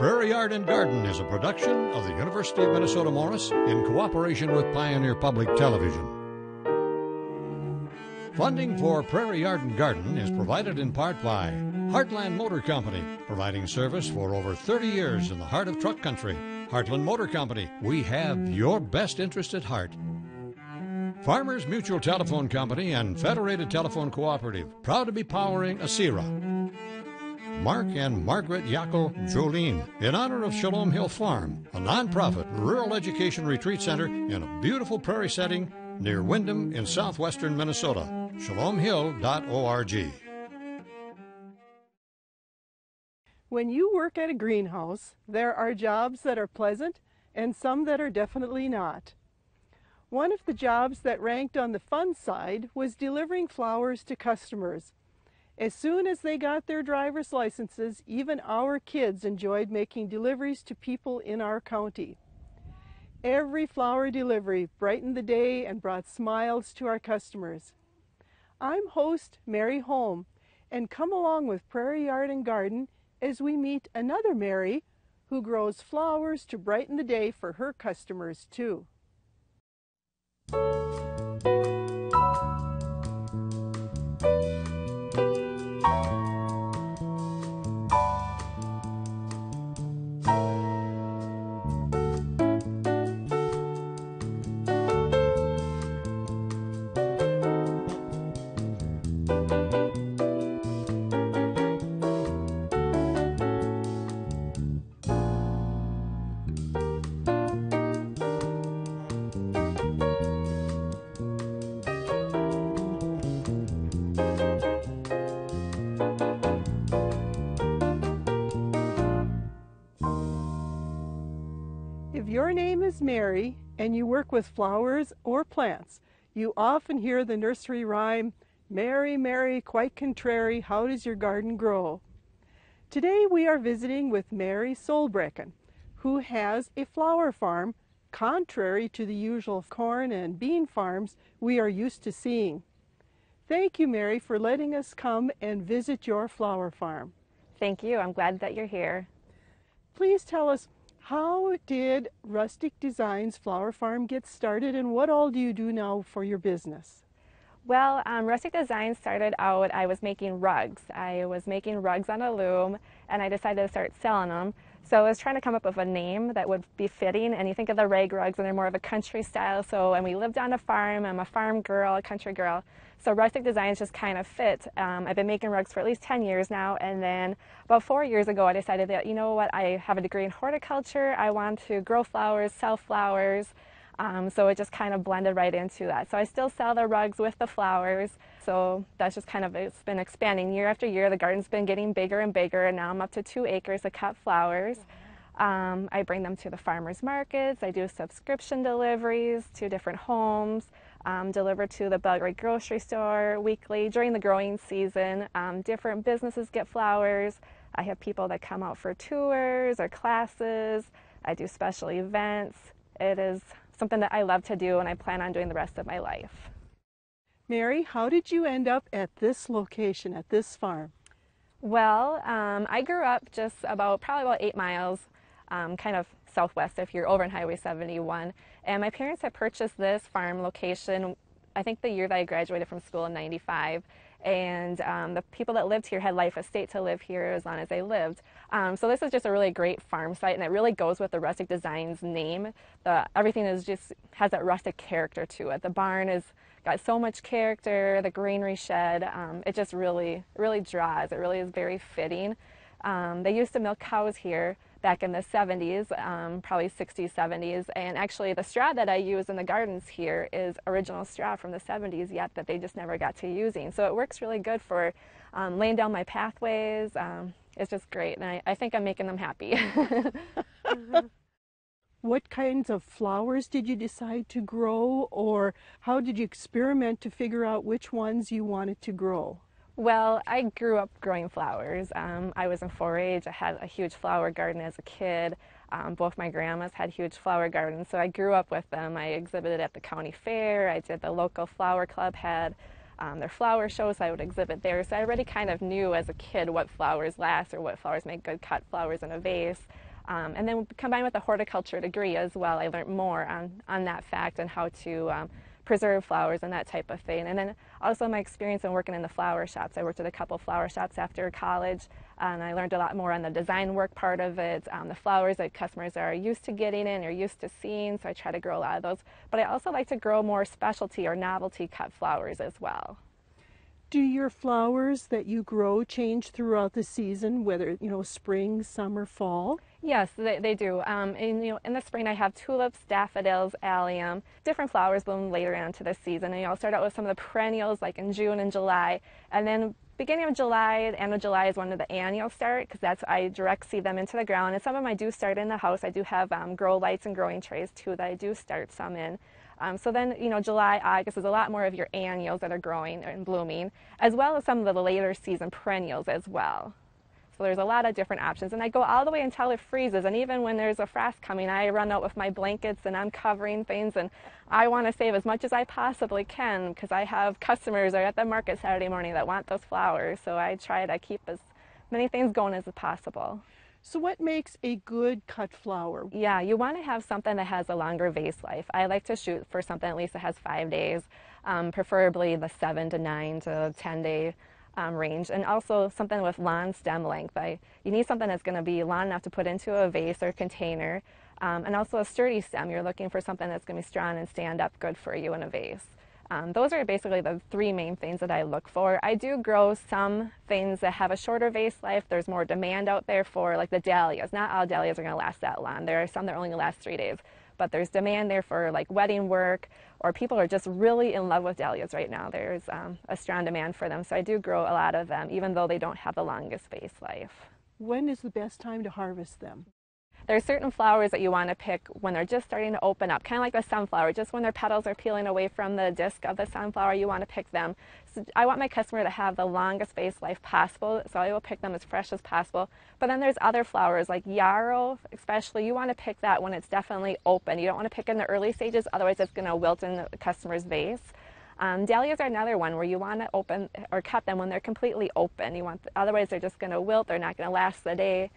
Prairie Yard and Garden is a production of the University of Minnesota Morris in cooperation with Pioneer Public Television. Funding for Prairie Yard and Garden is provided in part by Heartland Motor Company, providing service for over 30 years in the heart of truck country. Heartland Motor Company, we have your best interest at heart. Farmers Mutual Telephone Company and Federated Telephone Cooperative, proud to be powering Acira. Mark and Margaret Yackel-Jolene, in honor of Shalom Hill Farm, a nonprofit rural education retreat center in a beautiful prairie setting near Windham in southwestern Minnesota. ShalomHill.org. When you work at a greenhouse, there are jobs that are pleasant and some that are definitely not. One of the jobs that ranked on the fun side was delivering flowers to customers. As soon as they got their driver's licenses, even our kids enjoyed making deliveries to people in our county. Every flower delivery brightened the day and brought smiles to our customers. I'm host Mary Holm, and come along with Prairie Yard and Garden as we meet another Mary who grows flowers to brighten the day for her customers too. Your name is Mary and you work with flowers or plants. You often hear the nursery rhyme, "Mary, Mary, quite contrary, how does your garden grow?" Today we are visiting with Mary Solbreken, who has a flower farm contrary to the usual corn and bean farms we are used to seeing. Thank you, Mary, for letting us come and visit your flower farm. Thank you. I'm glad that you're here. Please tell us, how did Rustic Designs Flower Farm get started, and what all do you do now for your business? Well, Rustic Designs started out, I was making rugs. I was making rugs on a loom, and I decided to start selling them. So I was trying to come up with a name that would be fitting, and you think of the rag rugs, and they're more of a country style. So, and we lived on a farm. I'm a farm girl, a country girl. So Rustic Designs just kind of fit. I've been making rugs for at least 10 years now, and then about 4 years ago I decided that, you know what, I have a degree in horticulture, I want to grow flowers, sell flowers, so it just kind of blended right into that. So I still sell the rugs with the flowers, so that's just kind of, it's been expanding year after year. The garden's been getting bigger and bigger, and now I'm up to 2 acres of cut flowers. I bring them to the farmers markets, I do subscription deliveries to different homes, deliver to the Belgrade grocery store weekly during the growing season. Different businesses get flowers. I have people that come out for tours or classes. I do special events. It is something that I love to do, and I plan on doing the rest of my life. Mary, how did you end up at this location, at this farm? Well, I grew up just probably about 8 miles kind of southwest if you're over in Highway 71, and my parents had purchased this farm location I think the year that I graduated from school in '95, and the people that lived here had life estate to live here as long as they lived. So this is just a really great farm site, and it really goes with the Rustic Designs name. Everything is just has that rustic character to it. The barn has got so much character, the granary shed, it just really draws. It really is very fitting. They used to milk cows here back in the 70s, probably 60s, 70s, and actually the straw that I use in the gardens here is original straw from the 70s yet that they just never got to using. So it works really good for laying down my pathways. It's just great, and I think I'm making them happy. What kinds of flowers did you decide to grow, or how did you experiment to figure out which ones you wanted to grow? Well, I grew up growing flowers. I was in 4-H. I had a huge flower garden as a kid. Both my grandmas had huge flower gardens, so I grew up with them. I exhibited at the county fair. I did the local flower club had their flower shows, so I would exhibit there. So I already kind of knew as a kid what flowers last or what flowers make good cut flowers in a vase. And then combined with a horticulture degree as well, I learned more on that fact and how to preserve flowers and that type of thing. And then also my experience in working in the flower shops. I worked at a couple flower shops after college, and I learned a lot more on the design work part of it, the flowers that customers are used to getting in or used to seeing, so I try to grow a lot of those. But I also like to grow more specialty or novelty cut flowers as well. Do your flowers that you grow change throughout the season, whether, you know, spring, summer, fall? Yes, they do. In the spring I have tulips, daffodils, allium. Different flowers bloom later on to the season. And I'll start out with some of the perennials like in June and July. And then beginning of July, end of July is when the annuals start, because that's I direct seed them into the ground. And some of them I do start in the house. I do have grow lights and growing trays too that I do start some in. So then, you know, July, August is a lot more of your annuals that are growing and blooming, as well as some of the later season perennials as well. So there's a lot of different options, and I go all the way until it freezes, and even when there's a frost coming, I run out with my blankets and I'm covering things, and I want to save as much as I possibly can because I have customers that are at the market Saturday morning that want those flowers, so I try to keep as many things going as possible. So what makes a good cut flower? Yeah, you want to have something that has a longer vase life. I like to shoot for something at least that has 5 days, preferably the 7 to 9 to 10 day range, and also something with long stem length. You need something that's going to be long enough to put into a vase or container, and also a sturdy stem. You're looking for something that's going to be strong and stand up good for you in a vase. Those are basically the three main things that I look for. I do grow some things that have a shorter vase life. There's more demand out there for, like, the dahlias. Not all dahlias are going to last that long. There are some that are only going to last 3 days. But there's demand there for, like, wedding work, or people are just really in love with dahlias right now. There's a strong demand for them. So I do grow a lot of them, even though they don't have the longest vase life. When is the best time to harvest them? There are certain flowers that you want to pick when they're just starting to open up, kind of like the sunflower, just when their petals are peeling away from the disc of the sunflower, you want to pick them. So I want my customer to have the longest vase life possible, so I will pick them as fresh as possible. But then there's other flowers, like yarrow especially. You want to pick that when it's definitely open. You don't want to pick in the early stages, otherwise it's going to wilt in the customer's vase. Dahlias are another one where you want to open or cut them when they're completely open. You want, otherwise they're just going to wilt, they're not going to last the day.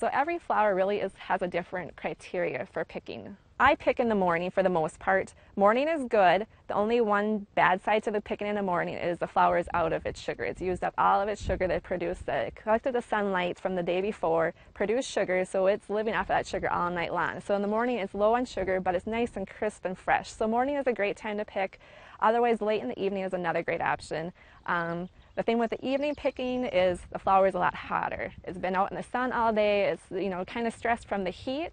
So every flower really has a different criteria for picking. I pick in the morning for the most part. Morning is good. The only one bad side to the picking in the morning is the flower is out of its sugar. It's used up all of its sugar that it produced. It collected the sunlight from the day before, produced sugar, so it's living off of that sugar all night long. So in the morning it's low on sugar, but it's nice and crisp and fresh. So morning is a great time to pick. Otherwise, late in the evening is another great option. The thing with the evening picking is the flower is a lot hotter. It's been out in the sun all day. It's, you know, kind of stressed from the heat.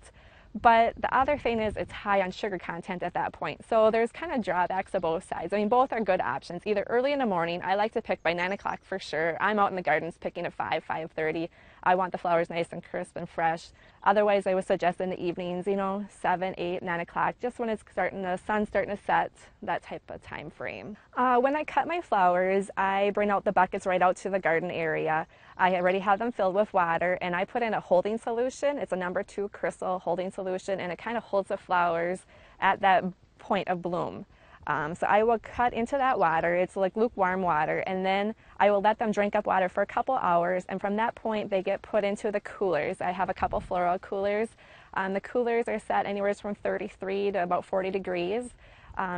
But the other thing is it's high on sugar content at that point. So there's kind of drawbacks to both sides. I mean, both are good options. Either early in the morning, I like to pick by 9 o'clock for sure. I'm out in the gardens picking at 5, 5:30. I want the flowers nice and crisp and fresh. Otherwise, I would suggest in the evenings, you know, 7, 8, 9 o'clock, just when it's starting, the sun's starting to set, that type of time frame. When I cut my flowers, I bring out the buckets right out to the garden area. I already have them filled with water, and I put in a holding solution. It's a number 2 crystal holding solution, and it kind of holds the flowers at that point of bloom. So I will cut into that water. It's like lukewarm water, and then I will let them drink up water for a couple hours, and from that point they get put into the coolers. I have a couple floral coolers. The coolers are set anywhere from 33 to about 40 degrees,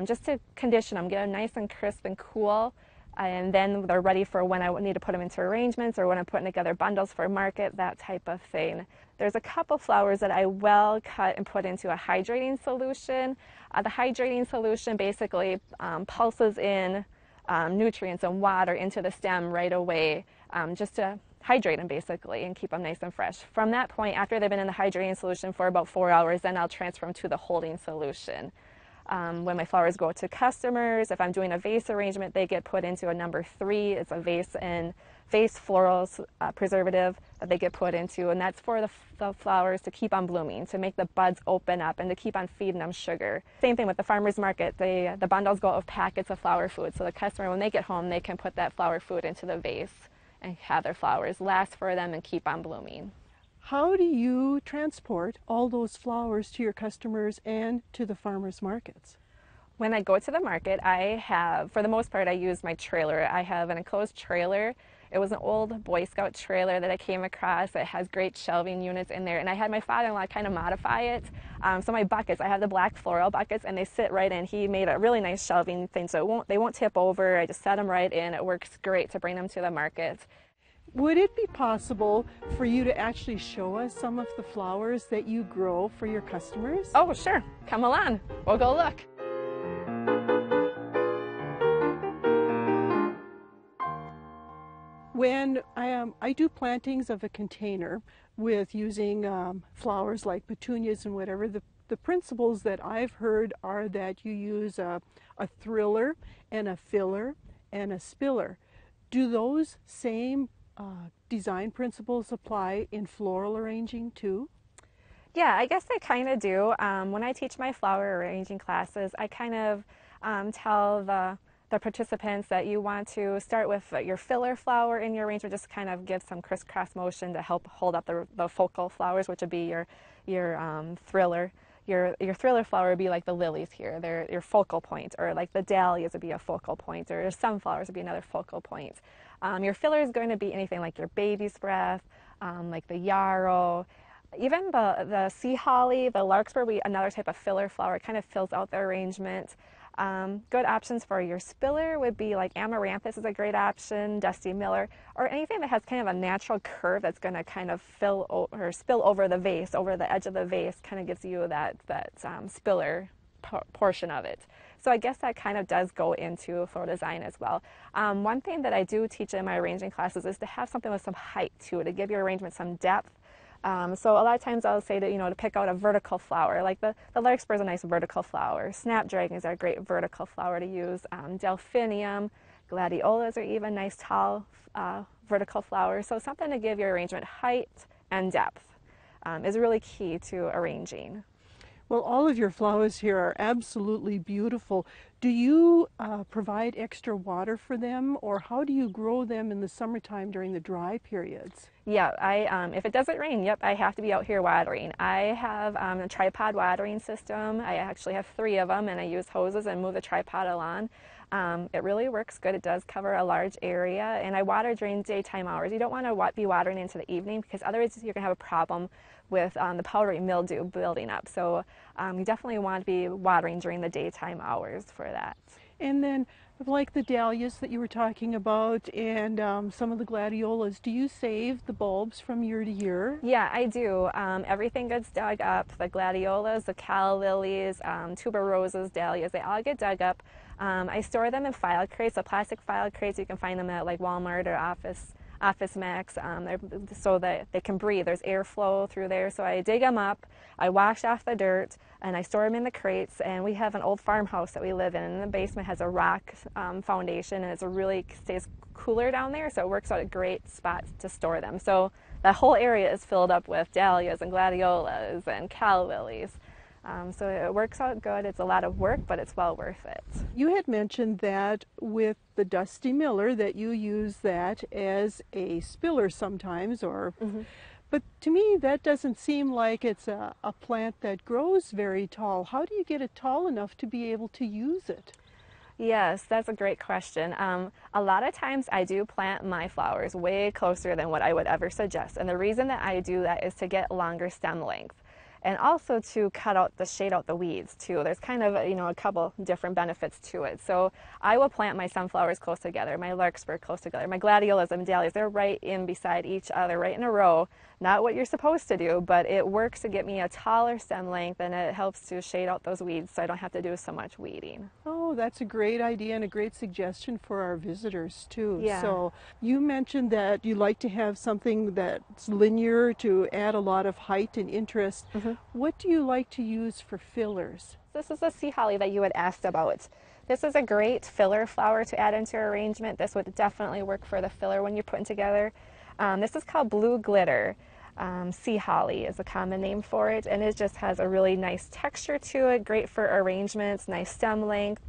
just to condition them, get them nice and crisp and cool, and then they're ready for when I need to put them into arrangements or when I'm putting together bundles for market, that type of thing. There's a couple flowers that I well cut and put into a hydrating solution. The hydrating solution basically pulses in nutrients and water into the stem right away, just to hydrate them basically and keep them nice and fresh. From that point, after they've been in the hydrating solution for about 4 hours, then I'll transfer them to the holding solution. When my flowers go to customers, if I'm doing a vase arrangement, they get put into a number 3. It's a vase and vase florals preservative that they get put into, and that's for the flowers to keep on blooming, to make the buds open up and to keep on feeding them sugar. Same thing with the farmers market. The bundles go out with packets of flower food, so the customer, when they get home, they can put that flower food into the vase and have their flowers last for them and keep on blooming. How do you transport all those flowers to your customers and to the farmers markets? When I go to the market, I have, for the most part, I use my trailer. I have an enclosed trailer. It was an old Boy Scout trailer that I came across. It has great shelving units in there, and I had my father-in-law kind of modify it. So my buckets, I have the black floral buckets, and they sit right in. He made a really nice shelving thing, so they won't tip over. I just set them right in. It works great to bring them to the market. Would it be possible for you to actually show us some of the flowers that you grow for your customers? Oh, sure. Come along. We'll go look. When I do plantings of a container with using flowers like petunias and whatever, the principles that I've heard are that you use a thriller and a filler and a spiller. Do those same design principles apply in floral arranging too? Yeah, I guess they kind of do. When I teach my flower arranging classes, I kind of tell the participants that you want to start with your filler flower in your arrangement, just kind of give some crisscross motion to help hold up the focal flowers, which would be your thriller. Your thriller flower would be like the lilies here. They're your focal point, or like the dahlias would be a focal point, or your sunflowers would be another focal point. Your filler is going to be anything like your baby's breath, like the yarrow, even the sea holly, the larkspur, another type of filler flower. It kind of fills out the arrangement. Good options for your spiller would be like amaranthus is a great option, dusty miller, or anything that has kind of a natural curve that's going to kind of spill over the vase, over the edge of the vase, kind of gives you that spiller portion of it. So I guess that kind of does go into floral design as well. One thing that I do teach in my arranging classes is to have something with some height to it, to give your arrangement some depth. So a lot of times I'll say to pick out a vertical flower, like the larkspur is a nice vertical flower. Snapdragons are a great vertical flower to use. Delphinium, gladiolas are even nice tall vertical flowers. So something to give your arrangement height and depth is really key to arranging. Well, all of your flowers here are absolutely beautiful. Do you provide extra water for them, or how do you grow them in the summertime during the dry periods? Yeah, if it doesn't rain, yep, I have to be out here watering. I have a tripod watering system. I actually have 3 of them, and I use hoses and move the tripod along. It really works good. It does cover a large area, and I water during daytime hours. You don't want to be watering into the evening, because otherwise you're going to have a problem with the powdery mildew building up. So you definitely want to be watering during the daytime hours for that. And then, like the dahlias that you were talking about and some of the gladiolas, do you save the bulbs from year to year? Yeah, I do. Everything gets dug up. The gladiolas, the calla lilies, tuberoses, dahlias, they all get dug up. I store them in file crates, so plastic file crates. You can find them at like Walmart or Office Max, so that they can breathe. There's airflow through there. So I dig them up, I wash off the dirt, and I store them in the crates. And we have an old farmhouse that we live in, and the basement has a rock foundation, and it really stays cooler down there, so it works out a great spot to store them. So the whole area is filled up with dahlias and gladiolas and calla lilies. So it works out good. It's a lot of work, but it's well worth it. You had mentioned that with the dusty miller that you use that as a spiller sometimes, or but to me that doesn't seem like it's a plant that grows very tall. How do you get it tall enough to be able to use it? Yes, that's a great question. A lot of times I do plant my flowers way closer than what I would ever suggest, and the reason that I do that is to get longer stem length. And also to cut out the weeds too. There's kind of a couple different benefits to it. So I will plant my sunflowers close together, my larkspur close together, my gladiolas and dahlias. They're right in beside each other, right in a row. Not what you're supposed to do, but it works to get me a taller stem length, and it helps to shade out those weeds, so I don't have to do so much weeding. Oh, that's a great idea and a great suggestion for our visitors too. Yeah. So you mentioned that you like to have something that's linear to add a lot of height and interest. What do you like to use for fillers? This is a sea holly that you had asked about. This is a great filler flower to add into your arrangement. This would definitely work for the filler when you're putting together. This is called blue glitter. Sea holly is a common name for it, and it just has a really nice texture to it, great for arrangements, nice stem length.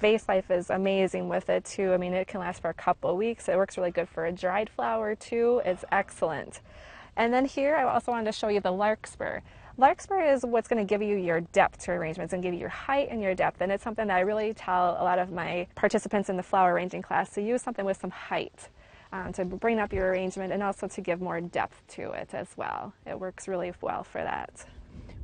Vase life is amazing with it too. I mean, it can last for a couple of weeks. It works really good for a dried flower too. It's excellent. And then here, I also wanted to show you the larkspur. Larkspur is what's going to give you your depth to arrangements and give you your height and your depth. And it's something that I really tell a lot of my participants in the flower arranging class to use something with some height. to bring up your arrangement and also to give more depth to it as well. It works really well for that.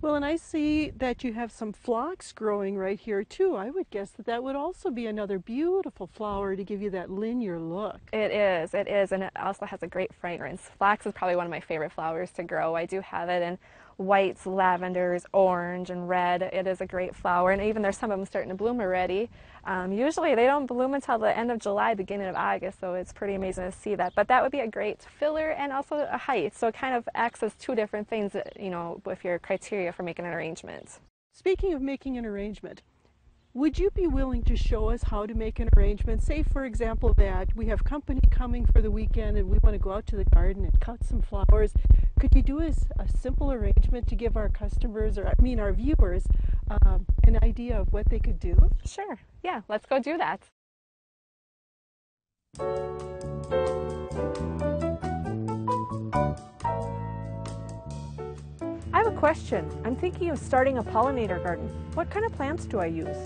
Well, and I see that you have some phlox growing right here too. I would guess that that would also be another beautiful flower to give you that linear look. It is, and it also has a great fragrance. Phlox is probably one of my favorite flowers to grow. I do have it in whites, lavenders, orange, and red. It is a great flower, and even there's some of them starting to bloom already. Usually they don't bloom until the end of July, beginning of August, so it's pretty amazing to see that. But that would be a great filler and also a height, so it kind of acts as two different things, you know, with your criteria for making an arrangement. Speaking of making an arrangement, would you be willing to show us how to make an arrangement? Say, for example, that we have company coming for the weekend and we want to go out to the garden and cut some flowers. Could you do a simple arrangement to give our customers, or I mean our viewers, an idea of what they could do? Sure. Yeah, let's go do that. I have a question. I'm thinking of starting a pollinator garden. What kind of plants do I use?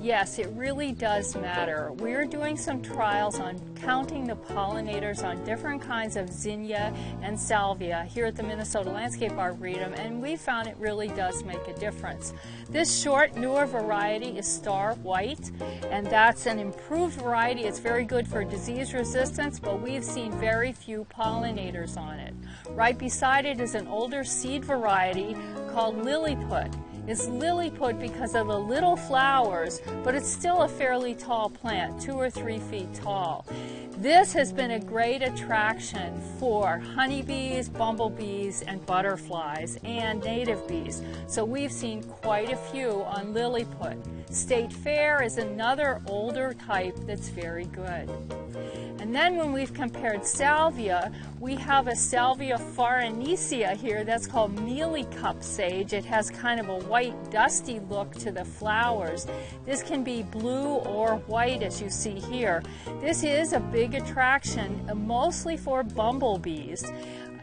Yes, it really does matter. We're doing some trials on counting the pollinators on different kinds of zinnia and salvia here at the Minnesota Landscape Arboretum, and we found it really does make a difference. This short, newer variety is Star White, and that's an improved variety. It's very good for disease resistance, but we've seen very few pollinators on it. Right beside it is an older seed variety called Lilliput. It's Lilliput because of the little flowers, but it's still a fairly tall plant, 2 or 3 feet tall. This has been a great attraction for honeybees, bumblebees, and butterflies, and native bees. So we've seen quite a few on Lilliput. State Fair is another older type that's very good. And then when we've compared salvia, we have a Salvia farinacea here that's called mealycup sage. It has kind of a white dusty look to the flowers. This can be blue or white, as you see here. This is a big attraction, mostly for bumblebees,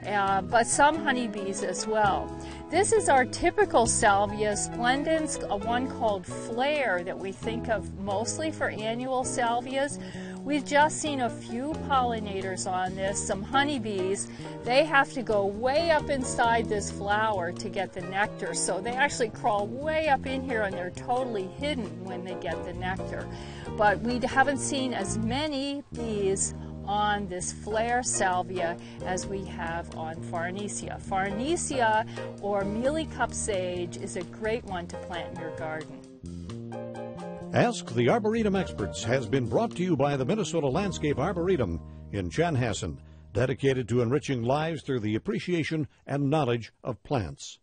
but some honeybees as well. This is our typical salvia splendens, one called Flare that we think of mostly for annual salvias. We've just seen a few pollinators on this, some honeybees. They have to go way up inside this flower to get the nectar, so they actually crawl way up in here and they're totally hidden when they get the nectar. But we haven't seen as many bees on this Flare salvia as we have on Farinacea. Farinacea or mealycup sage is a great one to plant in your garden. Ask the Arboretum Experts has been brought to you by the Minnesota Landscape Arboretum in Chanhassen, dedicated to enriching lives through the appreciation and knowledge of plants.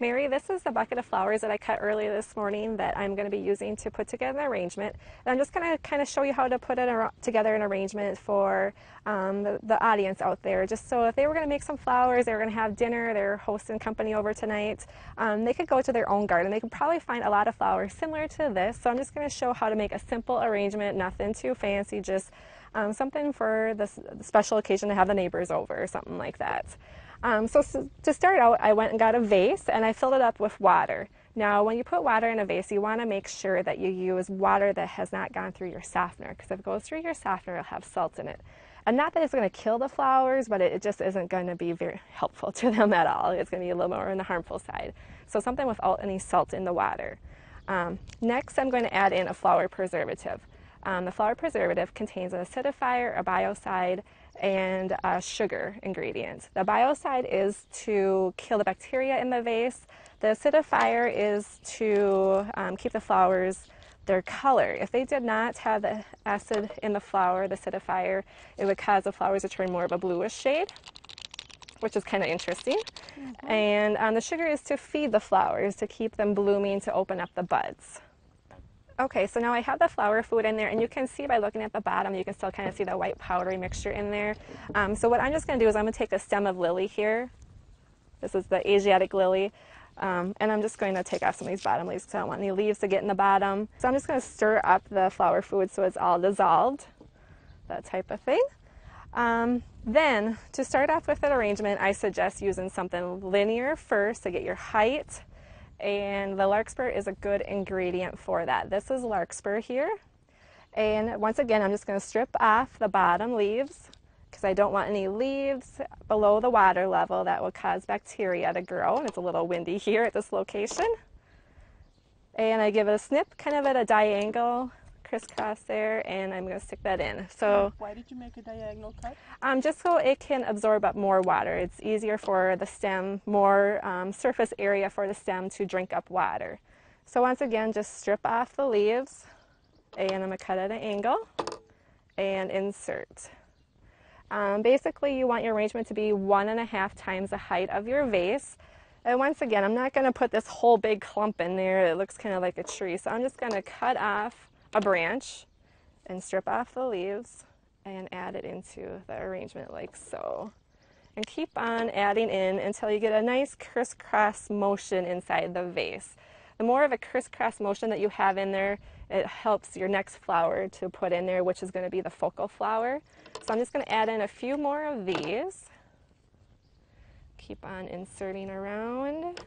Mary, this is the bucket of flowers that I cut earlier this morning that I'm going to be using to put together an arrangement. And I'm just going to kind of show you how to put together an arrangement for the audience out there. Just so if they were going to make some flowers, they were going to have dinner, they're hosting company over tonight, they could go to their own garden. They could probably find a lot of flowers similar to this. So I'm just going to show how to make a simple arrangement, nothing too fancy, just something for this special occasion to have the neighbors over or something like that. So to start out, I went and got a vase and I filled it up with water. Now, when you put water in a vase, you want to make sure that you use water that has not gone through your softener, because if it goes through your softener, it'll have salt in it. And not that it's going to kill the flowers, but it just isn't going to be very helpful to them at all. It's going to be a little more on the harmful side. So something without any salt in the water. Next, I'm going to add in a flower preservative. The flower preservative contains an acidifier, a biocide, and a sugar ingredient. The biocide is to kill the bacteria in the vase. The acidifier is to keep the flowers their color. If they did not have the acid in the flower, the acidifier, it would cause the flowers to turn more of a bluish shade, which is kind of interesting. Mm-hmm. And the sugar is to feed the flowers, to keep them blooming, to open up the buds. Okay, so now I have the flower food in there, and you can see by looking at the bottom, you can still kind of see the white powdery mixture in there. So what I'm just going to do is I'm going to take a stem of lily here. This is the Asiatic lily. And I'm just going to take off some of these bottom leaves because I don't want any leaves to get in the bottom. So I'm just going to stir up the flower food so it's all dissolved, that type of thing. Then, to start off with an arrangement, I suggest using something linear first to get your height. And the larkspur is a good ingredient for that. This is larkspur here, And once again, I'm just going to strip off the bottom leaves because I don't want any leaves below the water level that will cause bacteria to grow. And it's a little windy here at this location. And I give it a snip, kind of at a diagonal crisscross there, and I'm going to stick that in. So why did you make a diagonal cut? Just so it can absorb up more water. It's easier for the stem, more surface area for the stem to drink up water. So once again, just strip off the leaves, and I'm going to cut at an angle and insert. Basically, you want your arrangement to be 1.5 times the height of your vase. And once again, I'm not going to put this whole big clump in there. It looks kind of like a tree. So I'm just going to cut off a branch and strip off the leaves and add it into the arrangement like so. And keep on adding in until you get a nice crisscross motion inside the vase. The more of a crisscross motion that you have in there, it helps your next flower to put in there, which is going to be the focal flower. So I'm just going to add in a few more of these. Keep on inserting around.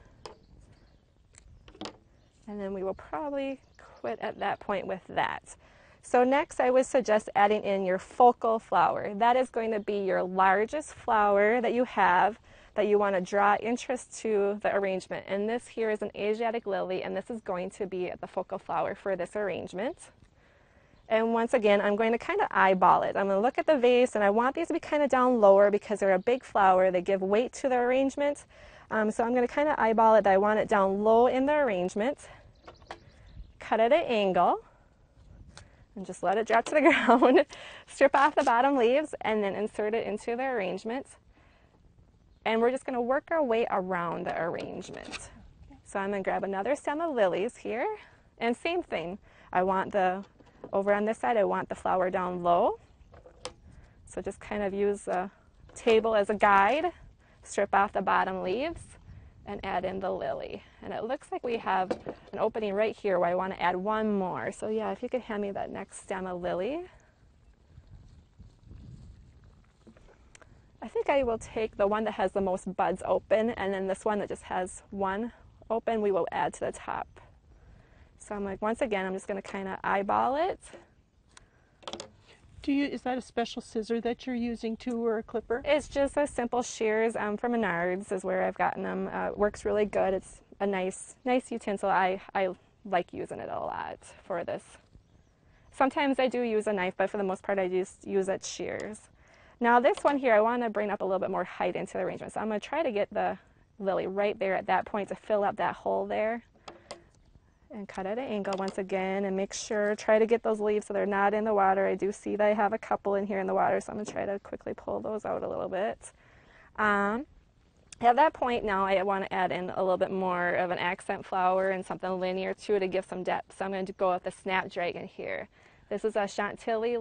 And then we will probably quit at that point with that. So next I would suggest adding in your focal flower. That is going to be your largest flower that you have that you want to draw interest to the arrangement. And this here is an Asiatic lily, and this is going to be the focal flower for this arrangement. And once again, I'm going to kind of eyeball it. I'm going to look at the vase, and I want these to be kind of down lower because they're a big flower. They give weight to the arrangement. So I'm going to kind of eyeball it. I want it down low in the arrangement. Cut at an angle and just let it drop to the ground. Strip off the bottom leaves and then insert it into the arrangement. And we're just going to work our way around the arrangement. So I'm going to grab another stem of lilies here. And same thing. I want the, over on this side, I want the flower down low. So just kind of use the table as a guide. Strip off the bottom leaves and add in the lily. And it looks like we have an opening right here where I want to add one more. So yeah, if you could hand me that next stem of lily. I think I will take the one that has the most buds open, and then this one that just has one open, we will add to the top. So I'm like, once again, I'm just going to kind of eyeball it. Is that a special scissor that you're using too, or a clipper? It's just a simple shears from Menards is where I've gotten them. Works really good. It's a nice utensil. I like using it a lot for this. Sometimes I do use a knife, but for the most part I just use it shears. Now this one here, I want to bring up a little bit more height into the arrangement. So I'm going to try to get the lily right there at that point to fill up that hole there. And cut at an angle once again, and make sure, try to get those leaves so they're not in the water. I do see that I have a couple in here in the water, so I'm going to try to quickly pull those out a little bit. At that point now, I want to add in a little bit more of an accent flower and something linear too to give some depth. So I'm going to go with the snapdragon here. This is a Chantilly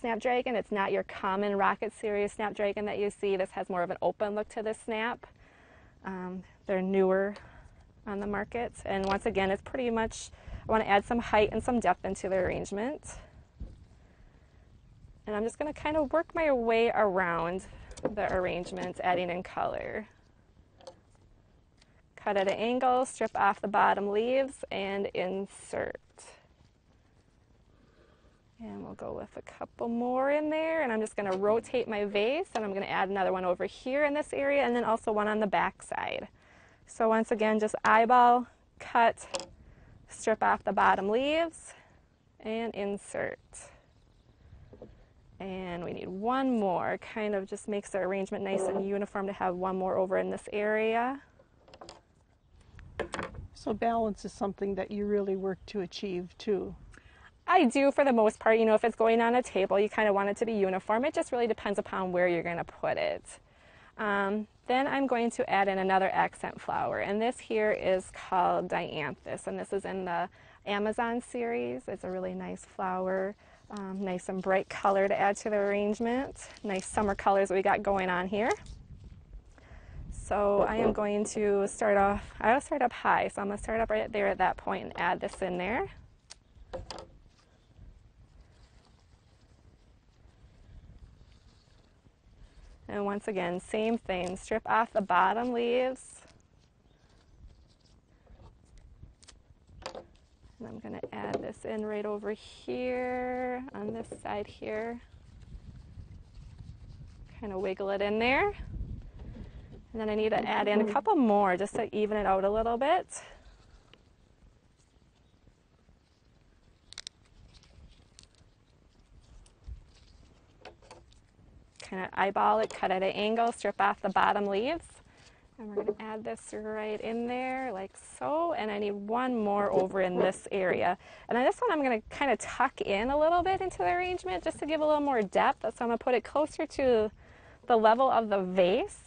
snapdragon. It's not your common Rocket Series snapdragon that you see. This has more of an open look to this snap. They're newer on the market, and once again, it's pretty much, I want to add some height and some depth into the arrangement. And I'm just going to kind of work my way around the arrangement, adding in color. Cut at an angle, strip off the bottom leaves, and insert. And we'll go with a couple more in there, and I'm just going to rotate my vase, and I'm going to add another one over here in this area, and then also one on the back side. So once again, just eyeball, cut, strip off the bottom leaves, and insert. And we need one more. Kind of just makes the arrangement nice and uniform to have one more over in this area. So balance is something that you really work to achieve too. I do, for the most part. You know, if it's going on a table, you kind of want it to be uniform. It just really depends upon where you're going to put it. Then I'm going to add in another accent flower, and this here is called dianthus, and this is in the Amazon series. It's a really nice flower, nice and bright color to add to the arrangement. Nice summer colors we got going on here. So I am going to start off, I'll start up high, so I'm going to start up right there at that point and add this in there. And once again, same thing, strip off the bottom leaves And I'm going to add this in right over here on this side here. Kind of wiggle it in there. And then I need to add in a couple more just to even it out a little bit. Kind of eyeball it, cut at an angle, strip off the bottom leaves. And we're going to add this right in there like so. And I need one more over in this area. And on this one, I'm going to kind of tuck in a little bit into the arrangement just to give a little more depth. So I'm going to put it closer to the level of the vase.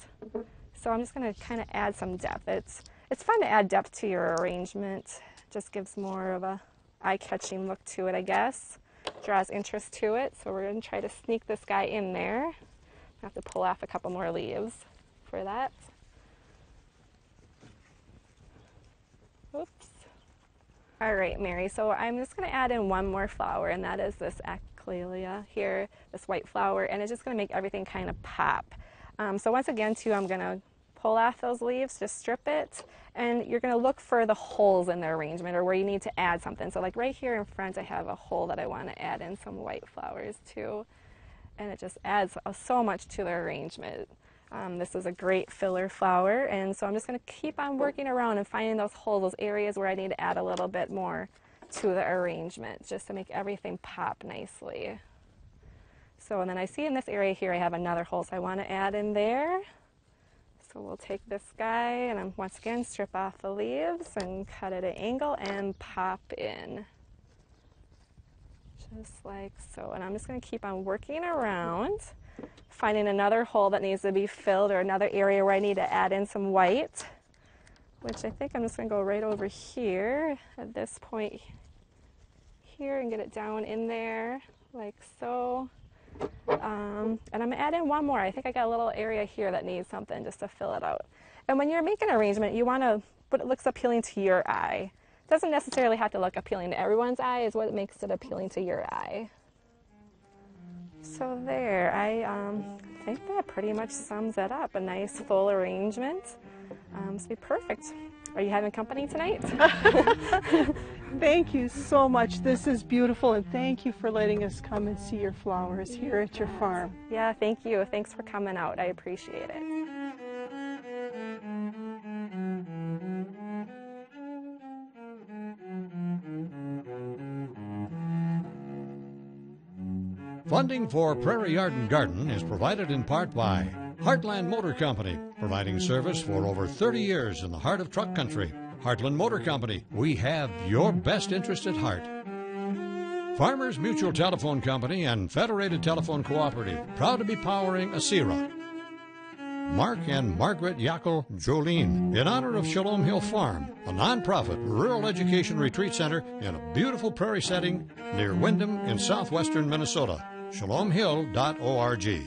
So I'm just going to kind of add some depth. It's fun to add depth to your arrangement. It just gives more of a eye-catching look to it, I guess. Draws interest to it. So we're going to try to sneak this guy in there. I have to pull off a couple more leaves for that. Oops. All right, Mary, so I'm just going to add in one more flower, and that is this Acira here, this white flower, and it's just going to make everything kind of pop. So once again, too, I'm going to pull off those leaves, just strip it, and you're going to look for the holes in the arrangement or where you need to add something. So like right here in front, I have a hole that I want to add in some white flowers too, and it just adds so much to the arrangement. This is a great filler flower, and so I'm just going to keep on working around and finding those holes, those areas where I need to add a little bit more to the arrangement just to make everything pop nicely. So, and then I see in this area here I have another hole, so I want to add in there. So we'll take this guy and I'm once again strip off the leaves and cut at an angle and pop in. Just like so, and I'm just going to keep on working around, finding another hole that needs to be filled or another area where I need to add in some white, which I think I'm just going to go right over here at this point here and get it down in there like so. And I'm going to add in one more. I think I got a little area here that needs something just to fill it out. And when you're making an arrangement, you want to put it looks appealing to your eye. It doesn't necessarily have to look appealing to everyone's eye, is what makes it appealing to your eye. So there, I think that pretty much sums it up. A nice full arrangement. It's be perfect. Are you having company tonight? Thank you so much. This is beautiful, and thank you for letting us come and see your flowers here at your farm. Yeah, thank you. Thanks for coming out. I appreciate it. Funding for Prairie Yard and Garden is provided in part by Heartland Motor Company, providing service for over 30 years in the heart of truck country. Heartland Motor Company, we have your best interest at heart. Farmers Mutual Telephone Company and Federated Telephone Cooperative, proud to be powering Acira. Mark and Margaret Yackel-Jolene, in honor of Shalom Hill Farm, a nonprofit rural education retreat center in a beautiful prairie setting near Windham in southwestern Minnesota. ShalomHill.org.